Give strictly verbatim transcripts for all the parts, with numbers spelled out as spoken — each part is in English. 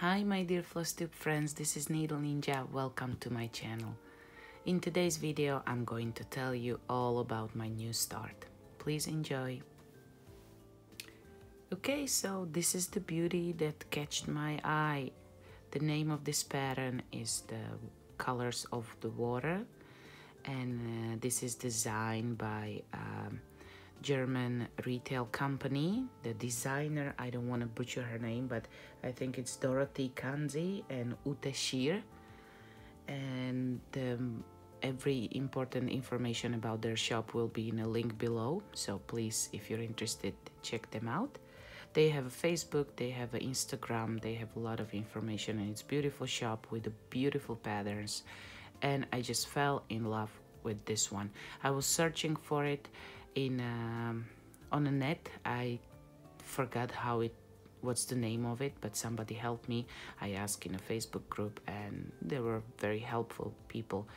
Hi my dear Flosstube friends, this is Needle Ninja, welcome to my channel. In today's video I'm going to tell you all about my new start. Please enjoy. Okay, so this is the beauty that catched my eye. The name of this pattern is the Colors of the Water, and uh, this is designed by um, German retail company. The designer, I don't want to butcher her name, but I think it's Dorothy Kanzi and Ute Schir, and um, every important information about their shop will be in a link below, so please, if you're interested, check them out. They have a Facebook, they have an Instagram, they have a lot of information, and it's a beautiful shop with beautiful patterns, and I just fell in love with this one. I was searching for it in um, on the net. I forgot how it what's the name of it, but somebody helped me. I asked in a Facebook group and they were very helpful people.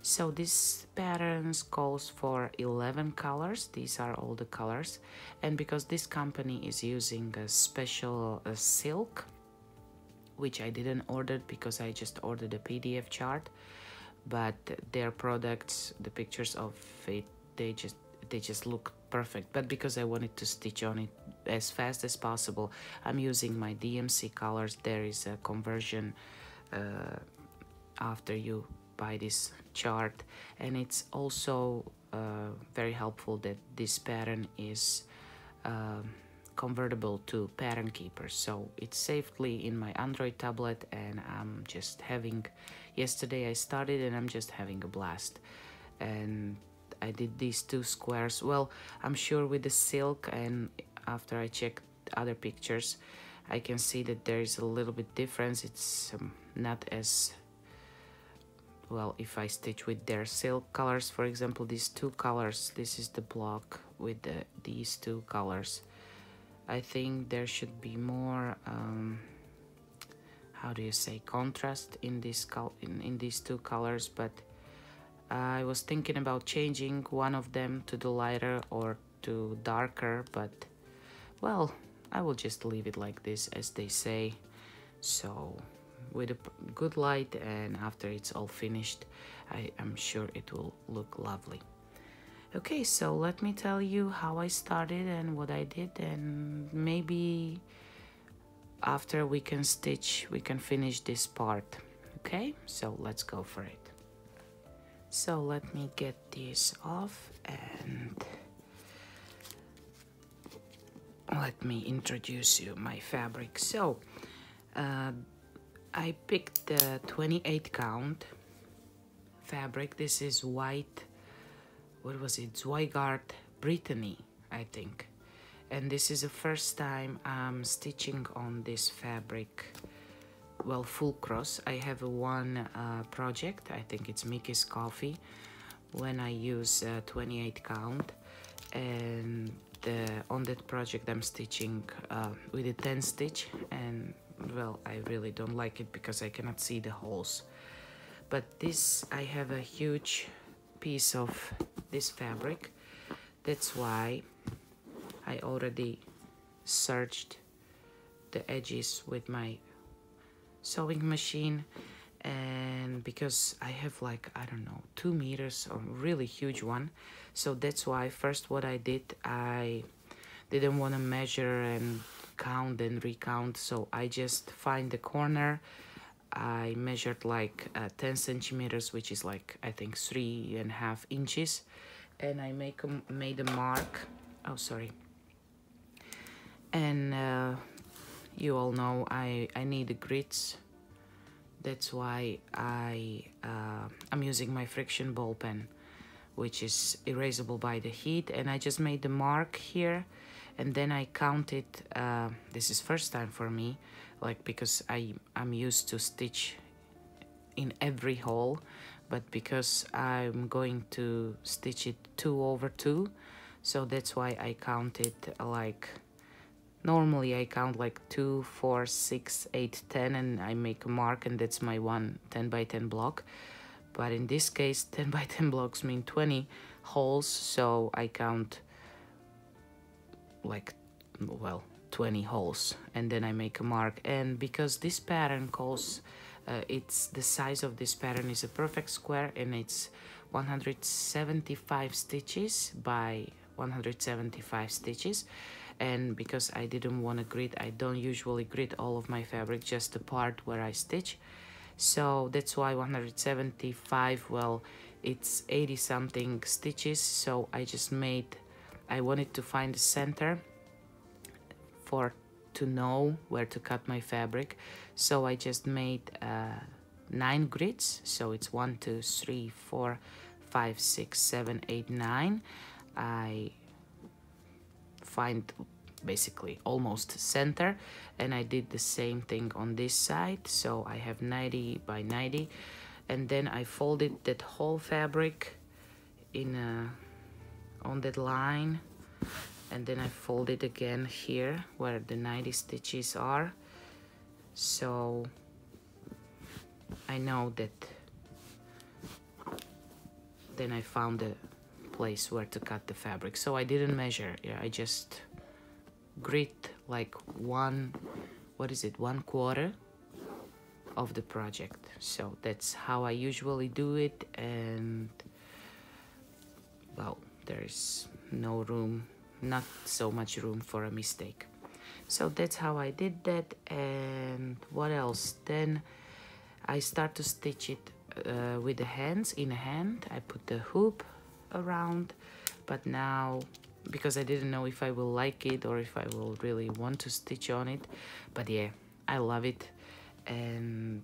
So this pattern calls for eleven colors. These are all the colors, and because this company is using a special uh, silk, which I didn't order because I just ordered a P D F chart, but their products, the pictures of it, they just They just look perfect. But because I wanted to stitch on it as fast as possible, I'm using my D M C colors. There is a conversion uh, after you buy this chart, and it's also uh, very helpful that this pattern is uh, convertible to Pattern Keepers, so it's safely in my Android tablet, and I'm just having yesterday I started and I'm just having a blast. And I did these two squares. Well, I'm sure with the silk, and after I checked other pictures, I can see that there is a little bit difference. It's um, not as well. If I stitch with their silk colors, for example, these two colors, this is the block with the, these two colors. I think there should be more um, how do you say, contrast in this col in, in these two colors, but I was thinking about changing one of them to the lighter or to darker, but well, I will just leave it like this, as they say. So with a good light, and after it's all finished, I am sure it will look lovely. Okay, so let me tell you how I started and what I did, and maybe after we can stitch, we can finish this part. Okay, so let's go for it. So let me get this off, and let me introduce you my fabric. So uh, I picked the twenty-eight count fabric. This is white, what was it, Zweigart Brittany, I think. And this is the first time I'm stitching on this fabric. Well, full cross. I have one uh, project, I think it's Mickey's Coffee, when I use uh, twenty-eight count, and uh, on that project I'm stitching uh, with a ten stitch, and well, I really don't like it because I cannot see the holes. But this, I have a huge piece of this fabric, that's why I already serged the edges with my sewing machine, and because I have like, I don't know, two meters or really huge one, so that's why first what I did, I didn't want to measure and count and recount, so I just find the corner. I measured like uh, ten centimeters, which is like I think three and a half inches, and I make a, made a mark. Oh, sorry. And uh, you all know I, I need the grids, that's why I, uh, I'm using my friction ball pen, which is erasable by the heat, and I just made the mark here, and then I counted. Uh, this is first time for me, like, because I, I'm used to stitch in every hole, but because I'm going to stitch it two over two, so that's why I counted like, normally I count like two, four, six, eight, ten, and I make a mark, and that's my one ten by ten block. But in this case, ten by ten blocks mean twenty holes, so I count like, well, tw twenty holes, and then I make a mark. And because this pattern calls, uh, it's the size of this pattern is a perfect square, and it's one hundred seventy-five stitches by one hundred seventy-five stitches. And because I didn't want to grid, I don't usually grid all of my fabric, just the part where I stitch. So that's why one hundred seventy-five, well, it's eighty something stitches. So I just made, I wanted to find the center for to know where to cut my fabric. So I just made uh, nine grids. So it's one, two, three, four, five, six, seven, eight, nine. I find basically almost center, and I did the same thing on this side. So I have ninety by ninety, and then I folded that whole fabric in a, on that line, and then I folded again here where the ninety stitches are. So I know that then I found the place where to cut the fabric. So I didn't measure, yeah, I just grid like one, what is it, one quarter of the project. So that's how I usually do it, and well, there's no room, not so much room for a mistake. So that's how I did that. And what else? Then I start to stitch it uh, with the hands, in a hand. I put the hoop around, but now because I didn't know if I will like it or if I will really want to stitch on it, but yeah, I love it, and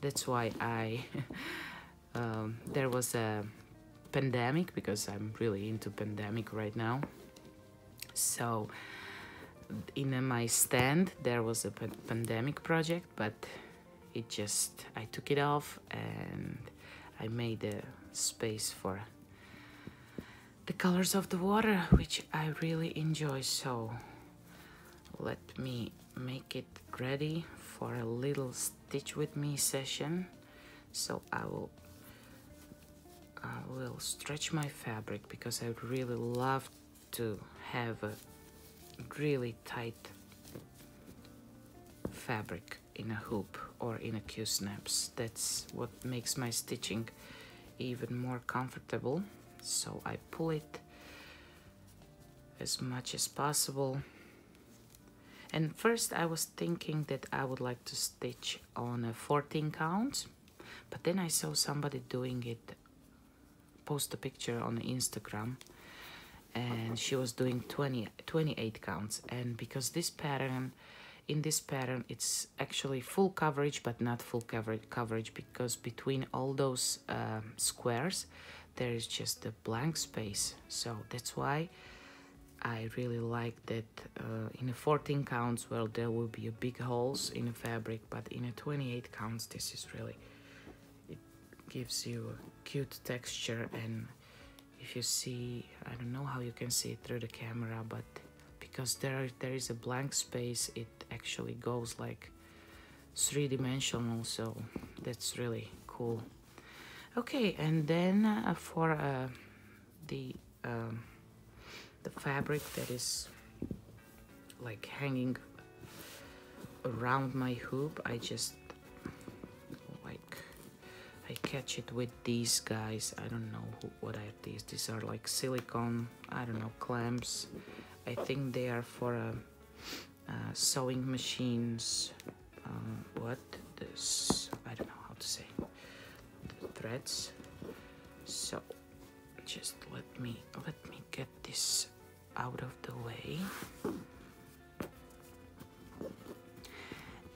that's why I um, there was a pandemic, because I'm really into pandemic right now. So in my stand there was a pandemic project, but it just, I took it off and I made a space for the Colors of the Water, which I really enjoy. So let me make it ready for a little stitch with me session. So I will I will stretch my fabric, because I really love to have a really tight fabric in a hoop or in a Q-snaps. That's what makes my stitching even more comfortable. So I pull it as much as possible. And first I was thinking that I would like to stitch on a fourteen count, but then I saw somebody doing it, post a picture on Instagram, and she was doing twenty, twenty-eight counts. And because this pattern, in this pattern, it's actually full coverage, but not full cover coverage, because between all those uh, squares, there is just a blank space. So that's why I really like that uh, in a fourteen counts, well, there will be a big holes in the fabric, but in a twenty-eight counts, this is really, it gives you a cute texture. And if you see, I don't know how you can see it through the camera, but because there there is a blank space, it actually goes like three-dimensional. So that's really cool. Okay, and then uh, for uh, the um, the fabric that is like hanging around my hoop, I just like I catch it with these guys. I don't know who, what are these. These are like silicone, I don't know, clamps. I think they are for uh, uh, sewing machines. Um, what this? I don't know how to say. Threads. So just let me let me get this out of the way.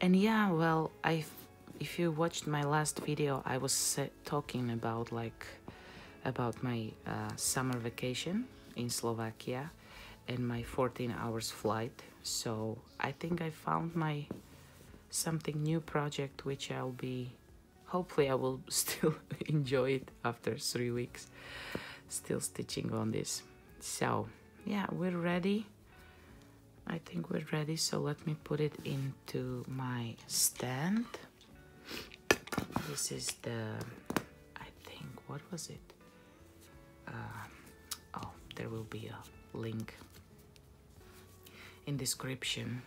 And yeah, well, I if you watched my last video, I was talking about like about my uh, summer vacation in Slovakia and my fourteen hours flight. So I think I found my something new project, which I'll be, hopefully I will still enjoy it after three weeks, still stitching on this. So yeah, we're ready. I think we're ready. So let me put it into my stand. This is the, I think, what was it? Uh, oh, there will be a link in description.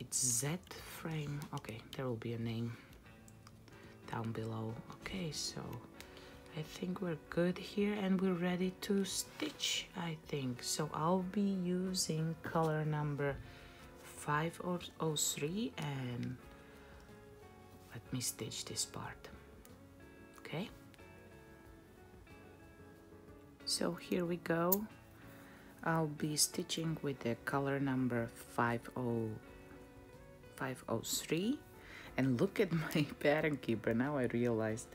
It's Z Frame. Okay, there will be a name down below. Okay, so I think we're good here and we're ready to stitch, I think. So I'll be using color number five oh three and let me stitch this part. Okay. So here we go. I'll be stitching with the color number five oh three, and look at my pattern keeper. Now I realized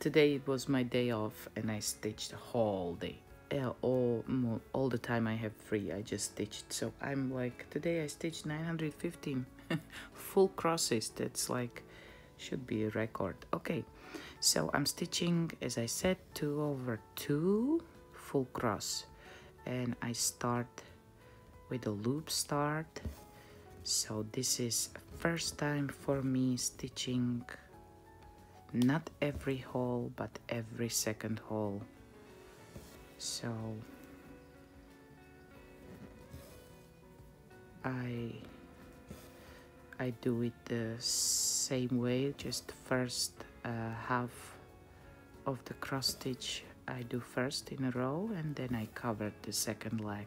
today it was my day off and I stitched the whole day. Uh, all, all the time I have free, I just stitched. So I'm like, today I stitched nine hundred fifteen full crosses. That's like, should be a record. Okay, so I'm stitching, as I said, two over two full cross, and I start with a loop start. So this is first time for me stitching not every hole but every second hole. So I I do it the same way, just first uh, half of the cross stitch I do first in a row, and then I cover the second leg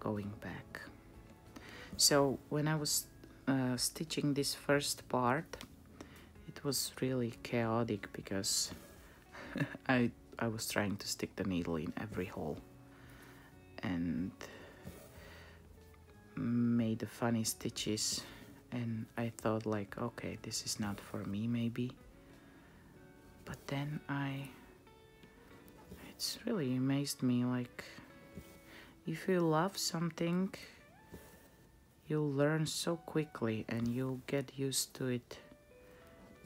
going back. So when I was uh, stitching this first part, it was really chaotic because I I was trying to stick the needle in every hole and made the funny stitches, and I thought like, okay, this is not for me maybe, but then I it's really amazed me, like, if you love something you'll learn so quickly and you'll get used to it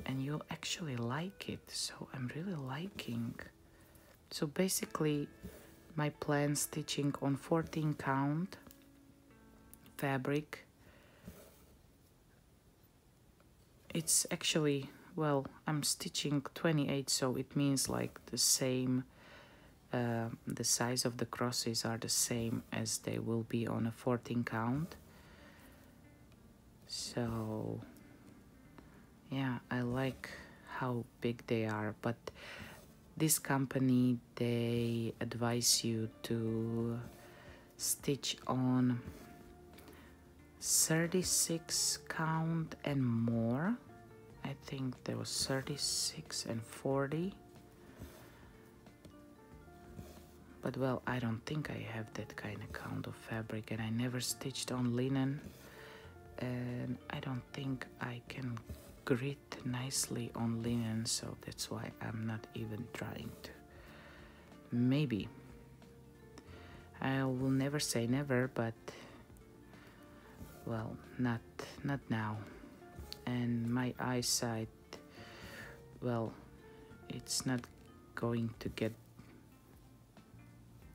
and you'll actually like it. So I'm really liking. So basically my plan stitching on fourteen count fabric. It's actually, well, I'm stitching twenty-eight, so it means like the same, uh, the size of the crosses are the same as they will be on a fourteen count. So yeah, I like how big they are, but this company, they advise you to stitch on thirty-six count and more. I think there was thirty-six and forty, but well, I don't think I have that kind of count of fabric, and I never stitched on linen, and I don't think I can grit nicely on linen, so that's why I'm not even trying to. Maybe I will never say never, but well, not not now. And my eyesight, well, it's not going to get,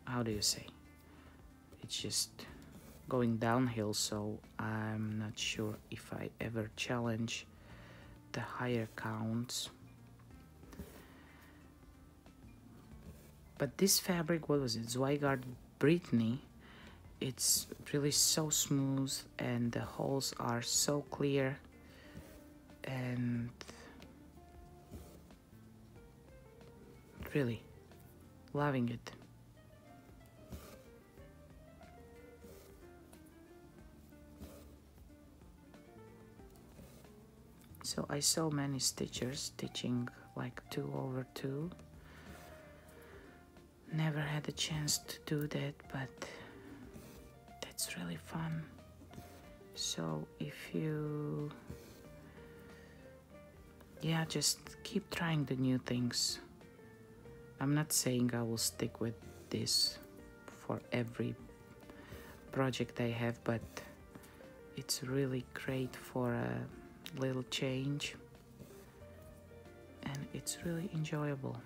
how do you say, it's just going downhill, so I'm not sure if I ever challenge the higher counts. But this fabric, what was it, Zweigart Brittany, it's really so smooth and the holes are so clear, and really loving it. So I saw many stitchers stitching like two over two. Never had a chance to do that, but that's really fun. So if you, yeah, just keep trying the new things. I'm not saying I will stick with this for every project I have, but it's really great for a little change and it's really enjoyable.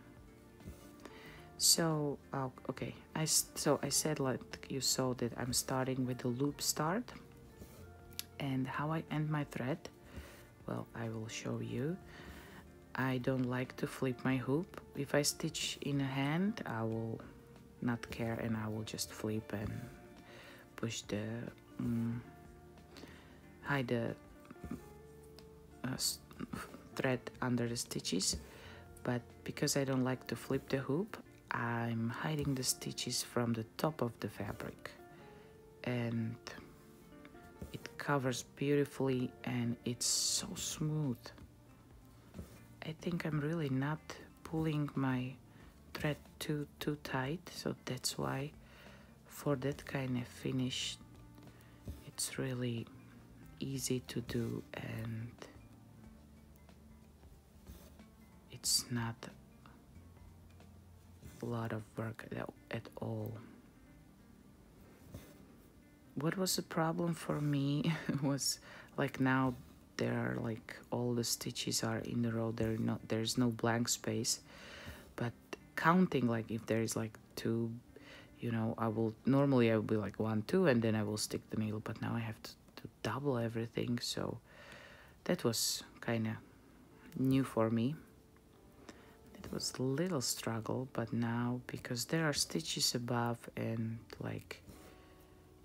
So uh, okay, I so I said, like you saw, that I'm starting with the loop start, and how I end my thread, well, I will show you. I don't like to flip my hoop. If I stitch in a hand, I will not care, and I will just flip and push the um, hide the uh, thread under the stitches. But because I don't like to flip the hoop, I'm hiding the stitches from the top of the fabric, and it covers beautifully and it's so smooth. I think I'm really not pulling my thread too too tight, so that's why for that kind of finish it's really easy to do, and it's not a lot of work at all. What was the problem for me was, like, now there are like all the stitches are in the row, there not there's no blank space, but counting, like if there is like two, you know, I will normally I will be like one, two, and then I will stick the needle, but now I have to, to double everything, so that was kind of new for me. It was a little struggle, but now because there are stitches above and like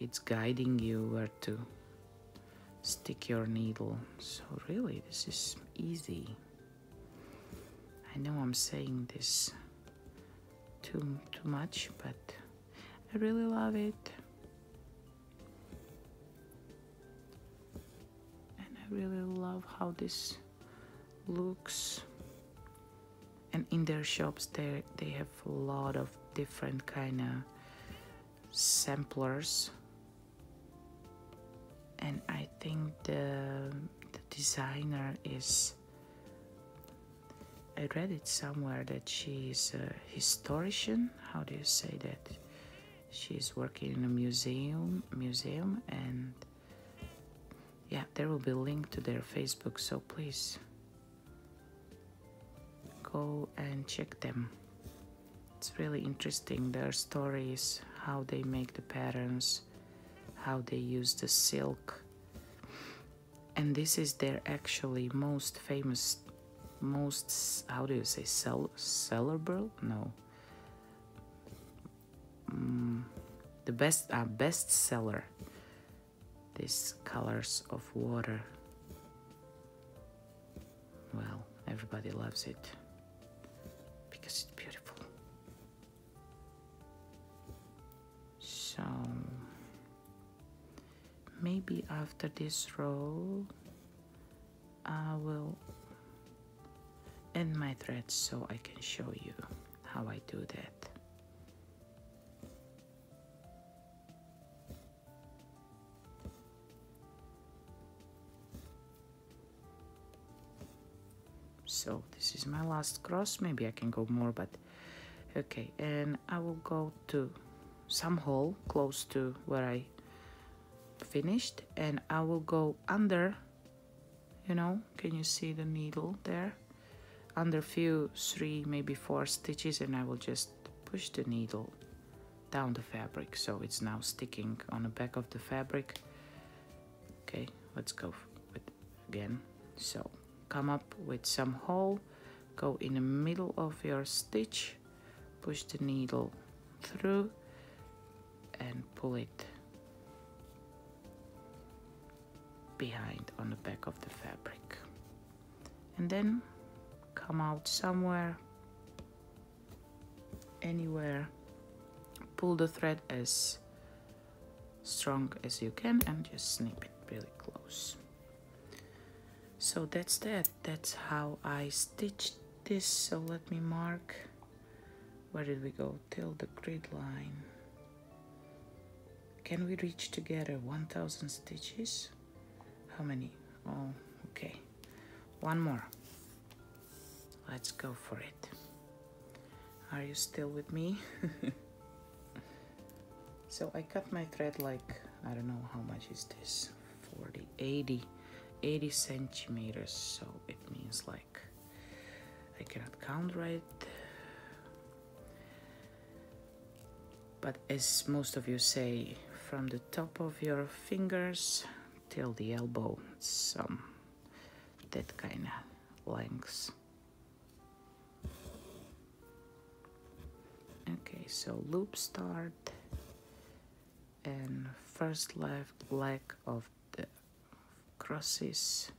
it's guiding you where to stick your needle, so really this is easy. I know I'm saying this too too much, but I really love it, and I really love how this looks. And in their shops they they have a lot of different kind of samplers, and I think the, the designer is, I read it somewhere that she is a historian, how do you say that? She is working in a museum, museum, and yeah, there will be a link to their Facebook, so please go and check them. It's really interesting, their stories, how they make the patterns, how they use the silk. And this is their actually most famous, most, how do you say, sell, sellable? No. Mm, the best, uh, best seller, these Colors of Water. Well, everybody loves it because it's beautiful. So maybe after this row I will end my threads so I can show you how I do that. So this is my last cross, maybe I can go more, but okay, and I will go to some hole close to where I finished, and I will go under, you know, can you see the needle there, under few three maybe four stitches, and I will just push the needle down the fabric, so it's now sticking on the back of the fabric. Okay, let's go with again. So come up with some hole, go in the middle of your stitch, push the needle through and pull it behind on the back of the fabric, and then come out somewhere, anywhere, pull the thread as strong as you can and just snip it really close. So that's that, that's how I stitched this. So let me mark, where did we go till the grid line? Can we reach together one thousand stitches? How many? Oh, okay, one more, let's go for it. Are you still with me? So I cut my thread like, I don't know how much is this, forty, eighty, eighty centimeters, so it means like, I cannot count right, but as most of you say, from the top of your fingers till the elbow, some that kind of lengths. Okay, so loop start and first left leg of the crosses.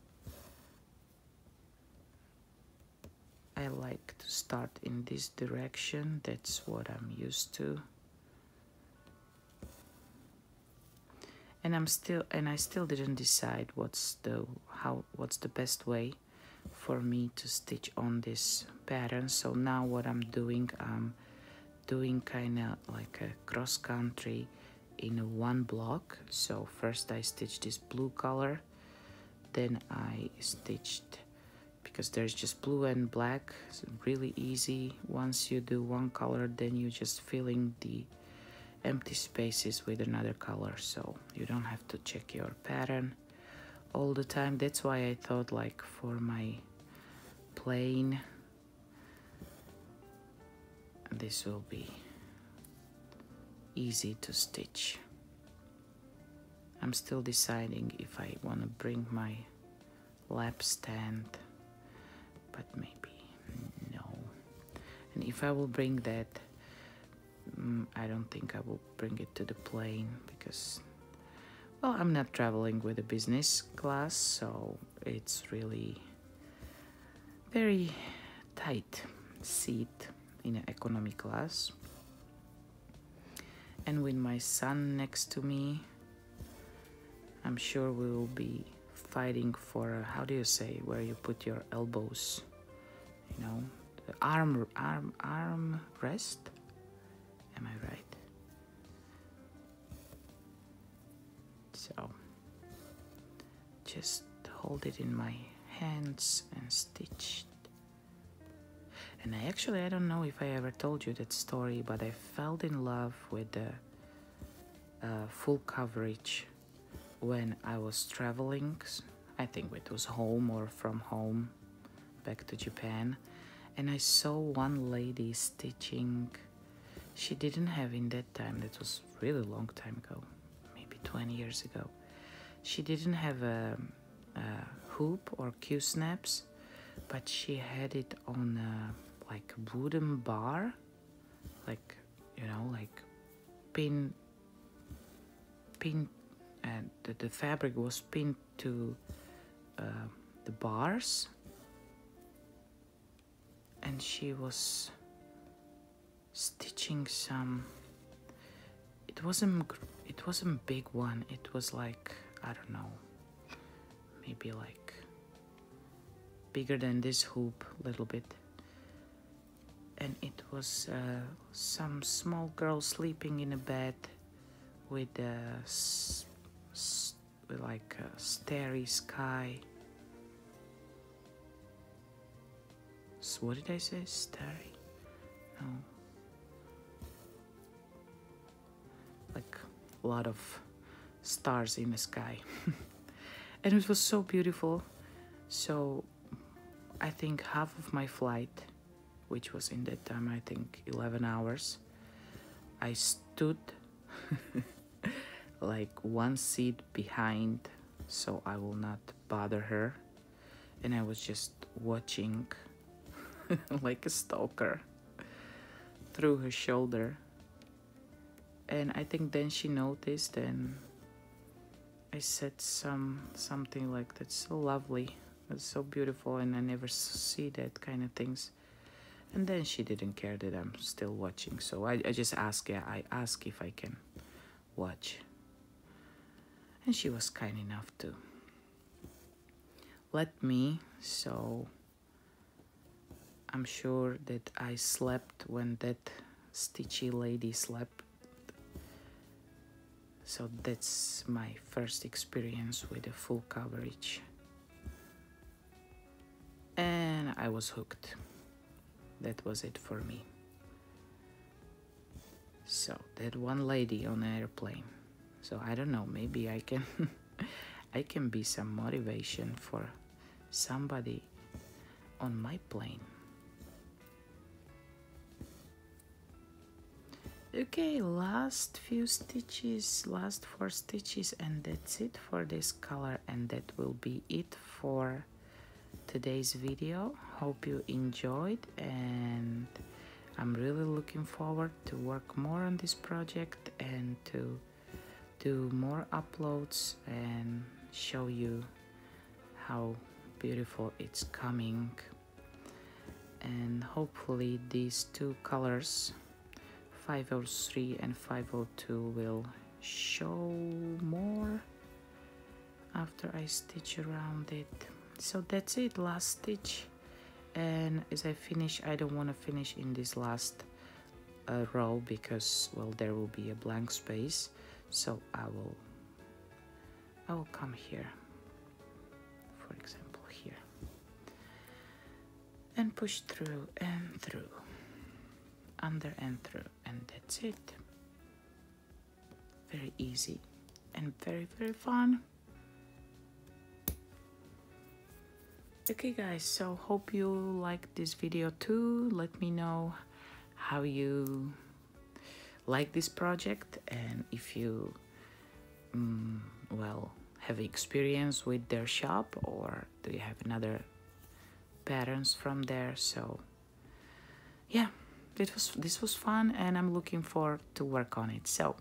I like to start in this direction, that's what I'm used to. And I'm still, and I still didn't decide what's the how what's the best way for me to stitch on this pattern. So now what I'm doing, I'm doing kind of like a cross country in one block. So first I stitched this blue color, then I stitched, because there's just blue and black, it's really easy. Once you do one color, then you just fill in the empty spaces with another color, so you don't have to check your pattern all the time. That's why I thought, like, for my plane this will be easy to stitch. I'm still deciding if I want to bring my lap stand, but maybe no. And if I will bring that, I don't think I will bring it to the plane because, well, I'm not traveling with a business class, so it's really very tight seat in an economy class. And with my son next to me, I'm sure we will be fighting for, how do you say, where you put your elbows, you know, the arm, arm, arm rest? Am I right? So just hold it in my hands and stitch. And I actually, I don't know if I ever told you that story, but I fell in love with the uh, full coverage when I was traveling. I think it was home or from home back to Japan. And I saw one lady stitching. She didn't have in that time, that was really long time ago, maybe twenty years ago, she didn't have a, a hoop or Q-snaps, but she had it on a, like, wooden bar, like, you know, like pin, pin, and the, the fabric was pinned to uh, the bars, and she was stitching some, it wasn't it wasn't a big one, it was like, I don't know, maybe like bigger than this hoop a little bit, and it was uh, some small girl sleeping in a bed with a s s with like a starry sky. So what did I say? Starry? No. Like a lot of stars in the sky. And it was so beautiful. So I think half of my flight, which was in that time, I think eleven hours, I stood like one seat behind, so I will not bother her. And I was just watching like a stalker through her shoulder. And I think then she noticed, and I said some something like, that's so lovely, that's so beautiful, and I never see that kind of things. And then she didn't care that I'm still watching, so I, I just asked, yeah, I asked if I can watch. And she was kind enough to let me, so I'm sure that I slept when that stitchy lady slept. So that's my first experience with a full coverage. And I was hooked. That was it for me. So that one lady on an airplane. So I don't know, maybe I can I can be some motivation for somebody on my plane. Okay, last few stitches, last four stitches, and that's it for this color, and that will be it for today's video. Hope you enjoyed, and I'm really looking forward to work more on this project and to do more uploads and show you how beautiful it's coming. And hopefully these two colors, five oh three and five oh two, will show more after I stitch around it. So that's it, last stitch. And as I finish, I don't want to finish in this last uh, row because, well, there will be a blank space. So I will, I will come here, for example, here, and push through and through, under and through, and that's it. Very easy and very, very fun. Okay guys, so hope you like this video too. Let me know how you like this project and if you um, well, have experience with their shop, or do you have another patterns from there. So yeah, it was this was fun and I'm looking forward to work on it. So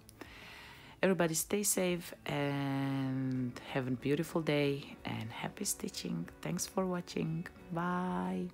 everybody stay safe and have a beautiful day and happy stitching. Thanks for watching. Bye.